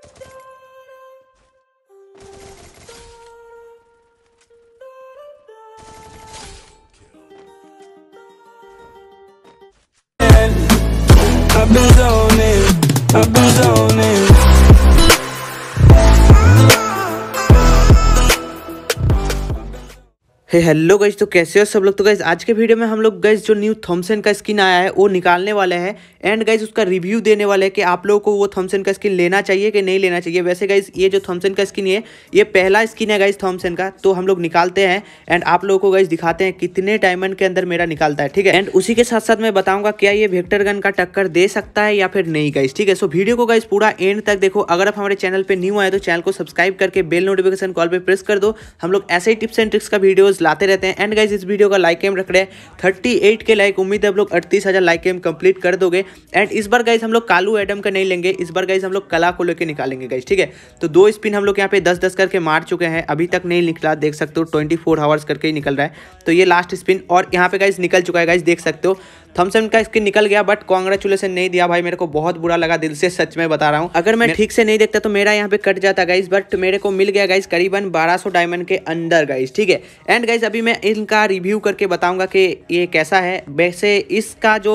I've been zoning, I've been zoning. Hello guys, तो कैसे हो सब लोग। तो गाइज आज के वीडियो में हम लोग गाइज जो न्यू थॉम्सन का स्किन आया है वो निकालने वाले हैं एंड गाइज उसका रिव्यू देने वाले हैं कि आप लोगों को वो थॉम्सन का स्किन लेना चाहिए कि नहीं लेना चाहिए। वैसे गाइज ये जो थॉम्सन का स्किन है ये पहला स्किन है गाइज थॉम्सन का, तो हम लोग निकालते हैं एंड आप लोगों को गाइज दिखाते हैं कितने डायमंड के अंदर मेरा निकालता है, ठीक है। एंड उसी के साथ साथ मैं बताऊंगा क्या ये वेक्टर गन का टक्कर दे सकता है या फिर नहीं गाइज, ठीक है। सो वीडियो को गाइज पूरा एंड तक देखो। अगर आप हमारे चैनल पर न्यू आए तो चैनल को सब्सक्राइब करके बेल नोटिफिकेशन कॉल पर प्रेस कर दो। हम लोग ऐसे ही टिप्स एंड ट्रिक्स का वीडियोज लाते रहते हैं। एंड गाइज इस वीडियो का लाइक एम रख रहे हैं 38 के लाइक, उम्मीद है आप लोग 38,000 लाइक एम कंप्लीट कर दोगे। एंड इस बार गाइज हम लोग कालू एडम का नहीं लेंगे, इस बार गाइज हम लोग कला को लेके निकालेंगे गाइज, ठीक है। तो दो स्पिन हम लोग यहाँ पे 10-10 करके मार चुके हैं, अभी तक नहीं निकला, देख सकते हो 24 आवर्स करके ही निकल रहा है। तो ये लास्ट स्पिन और यहाँ पे गाइज निकल चुका है गाइज, देख सकते हो थॉम्सन का स्किन निकल गया। बट कॉन्ग्रेचुलेसन नहीं दिया भाई, मेरे को बहुत बुरा लगा, दिल से सच में बता रहा हूँ। अगर मैं ठीक से नहीं देखता तो मेरा यहाँ पे कट जाता गाइज, बट मेरे को मिल गया गाइज करीबन 1200 डायमंड के अंदर गाइज, ठीक है। एंड गाइज अभी मैं इनका रिव्यू करके बताऊंगा कि ये कैसा है। वैसे इसका जो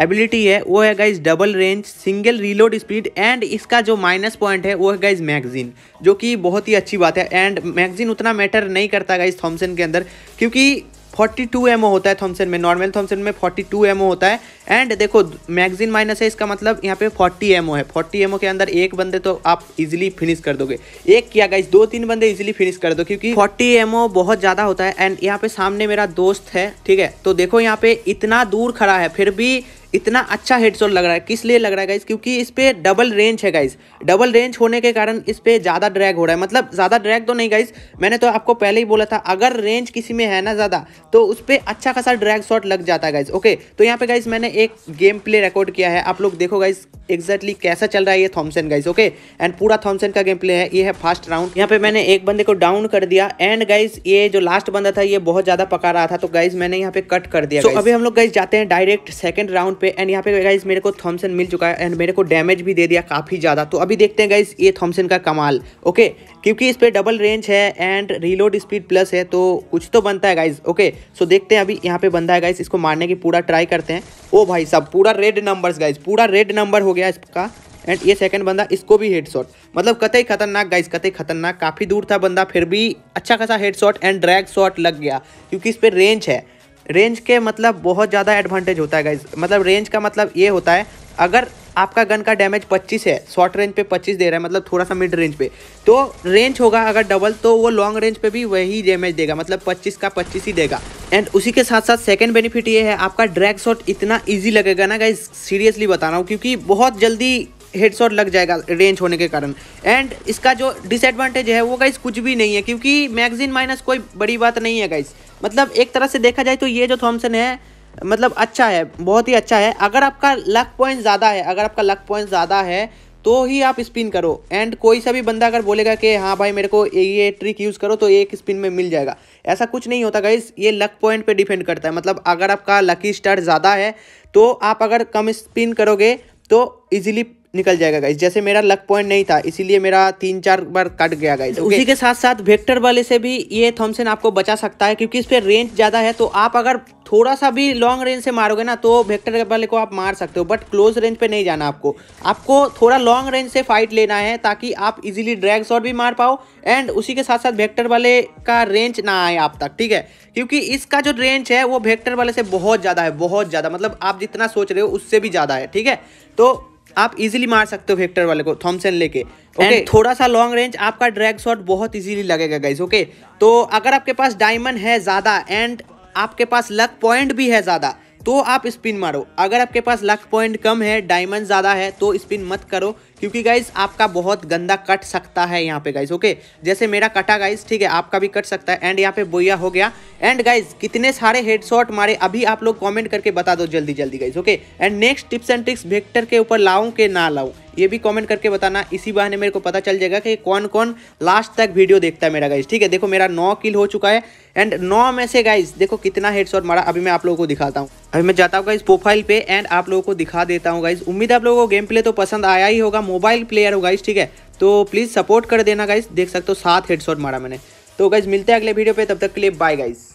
एबिलिटी है वो है guys double range, single reload speed and इसका जो माइनस पॉइंट है वो है गाइज मैगजीन, जो कि बहुत ही अच्छी बात है। एंड मैगजीन उतना मैटर नहीं करता गाइज थॉम्सन के अंदर, क्योंकि 42 एमओ होता है थॉम्सन में, नॉर्मल थॉम्सन में 42 एमओ होता है। एंड देखो मैगजीन माइनस है, इसका मतलब यहाँ पे 40 एमओ है। 40 एमओ के अंदर एक बंदे तो आप इजीली फिनिश कर दोगे, एक क्या गाइस 2-3 बंदे इजीली फिनिश कर दो, क्योंकि 40 एमओ बहुत ज़्यादा होता है। एंड यहाँ पे सामने मेरा दोस्त है, ठीक है। तो देखो यहाँ पे इतना दूर खड़ा है फिर भी इतना अच्छा हेडशॉट लग रहा है। किस लिए लग रहा है गाइज, क्योंकि इस पर डबल रेंज है गाइज। डबल रेंज होने के कारण इस पर ज़्यादा ड्रैग हो रहा है, मतलब ज़्यादा ड्रैग तो नहीं गाइज, मैंने तो आपको पहले ही बोला था अगर रेंज किसी में है ना ज़्यादा तो उस पर अच्छा खासा ड्रैग शॉट लग जाता है गाइज। ओके, तो यहाँ पे गाइज मैंने एक गेम प्ले रिकॉर्ड किया है, आप लोग देखो गाइज एक्जैक्टली कैसा चल रहा है ये थॉम्सन गाइज। ओके, एंड पूरा थॉम्सन का गेम प्ले है, ये है फर्स्ट राउंड। यहाँ पे मैंने एक बंदे को डाउन कर दिया एंड गाइज ये जो लास्ट बंदा था ये बहुत ज़्यादा पका रहा था, तो गाइज मैंने यहाँ पे कट कर दिया। तो अभी हम लोग गाइज जाते हैं डायरेक्ट सेकंड राउंड। एंड यहाँ पे गाइज मेरे को थॉम्सन मिल चुका है एंड मेरे को डैमेज भी दे दिया काफी ज्यादा। तो अभी देखते हैं गाइज ये थॉम्सन का कमाल। ओके, क्योंकि इस पे डबल रेंज है एंड रीलोड स्पीड प्लस है, तो कुछ तो बनता है गाइज। ओके, सो देखते हैं। अभी यहाँ पे बंदा है गाइज, इसको मारने की पूरा ट्राई करते हैं। ओ भाई साहब, पूरा रेड नंबर्स गाइज, पूरा रेड नंबर हो गया इसका। एंड ये सेकंड बंदा, इसको भी हेडशॉट, मतलब कतई खतरनाक गाइज, कतई खतरनाक। काफी दूर था बंदा फिर भी अच्छा खासा हेडशॉट एंड ड्रैग शॉट लग गया, क्योंकि इस पे रेंज है। रेंज के मतलब बहुत ज़्यादा एडवांटेज होता है गाइज, मतलब रेंज का मतलब ये होता है अगर आपका गन का डैमेज 25 है, शॉर्ट रेंज पे 25 दे रहा है, मतलब थोड़ा सा मिड रेंज पे, तो रेंज होगा अगर डबल तो वो लॉन्ग रेंज पे भी वही डैमेज देगा, मतलब 25 का 25 ही देगा। एंड उसी के साथ साथ सेकंड बेनिफिट ये है आपका ड्रैग शॉट इतना ईजी लगेगा ना गाइज, सीरियसली बता रहा हूँ, क्योंकि बहुत जल्दी हेडशॉट लग जाएगा रेंज होने के कारण। एंड इसका जो डिसएडवांटेज है वो गाइज कुछ भी नहीं है, क्योंकि मैगजीन माइनस कोई बड़ी बात नहीं है गाइज। मतलब एक तरह से देखा जाए तो ये जो थॉम्सन है मतलब अच्छा है, बहुत ही अच्छा है। अगर आपका लक पॉइंट ज़्यादा है, अगर आपका लक पॉइंट ज़्यादा है तो ही आप स्पिन करो। एंड कोई सा भी बंदा अगर बोलेगा कि हाँ भाई मेरे को ये ट्रिक यूज़ करो तो एक स्पिन में मिल जाएगा, ऐसा कुछ नहीं होता गाइज। ये लक पॉइंट पे डिपेंड करता है, मतलब अगर आपका लकी स्टार ज़्यादा है तो आप अगर कम स्पिन करोगे तो ईजिली निकल जाएगा गाइज। जैसे मेरा लक पॉइंट नहीं था इसीलिए मेरा 3-4 बार कट गया गाइज। उसी के साथ साथ वेक्टर वाले से भी ये थॉम्सन आपको बचा सकता है, क्योंकि इस पर रेंज ज़्यादा है, तो आप अगर थोड़ा सा भी लॉन्ग रेंज से मारोगे ना तो वेक्टर वाले को आप मार सकते हो, बट क्लोज रेंज पे नहीं जाना आपको। आपको थोड़ा लॉन्ग रेंज से फाइट लेना है ताकि आप इजीली ड्रैग शॉट भी मार पाओ एंड उसी के साथ साथ वेक्टर वाले का रेंज ना आए आप तक, ठीक है। क्योंकि इसका जो रेंज है वो वेक्टर वाले से बहुत ज़्यादा है, बहुत ज़्यादा, मतलब आप जितना सोच रहे हो उससे भी ज़्यादा है, ठीक है। तो आप इजीली मार सकते हो वेक्टर वाले को थॉम्सन लेके। ओके, थोड़ा सा लॉन्ग रेंज आपका ड्रैग शॉट बहुत इजीली लगेगा गाइज। ओके, तो अगर आपके पास डायमंड है ज़्यादा एंड आपके पास लक पॉइंट भी है ज़्यादा तो आप स्पिन मारो। अगर आपके पास लक पॉइंट कम है, डायमंड ज़्यादा है तो स्पिन मत करो, क्योंकि गाइज आपका बहुत गंदा कट सकता है यहाँ पे गाइज। ओके, जैसे मेरा कटा गाइज, ठीक है, आपका भी कट सकता है। एंड यहाँ पे बोया हो गया। एंड गाइज कितने सारे हेडशॉट मारे अभी आप लोग कमेंट करके बता दो जल्दी जल्दी guys. Okay, and next tips and tricks vector के ऊपर लाऊं के ना लाऊं ये भी कमेंट करके बताना, इसी बहाने मेरे को पता चल जाएगा कि कौन कौन लास्ट तक वीडियो देखता है मेरा गाइज, ठीक है। देखो मेरा 9 किल हो चुका है एंड 9 में से गाइज देखो कितना हेडशॉट मारा, अभी मैं आप लोगों को दिखाता हूँ। अभी मैं जाता हूँ गाइज प्रोफाइल पे एंड आप लोगों को दिखा देता हूँ गाइज। उम्मीद है आप लोगों को गेम प्ले तो पसंद आया ही होगा, मोबाइल प्लेयर हो गाइज, ठीक है। तो प्लीज़ सपोर्ट कर देना गाइस। देख सकते हो 7 हेडशॉट मारा मैंने। तो गाइस मिलते हैं अगले वीडियो पे, तब तक के लिए बाय गाइस।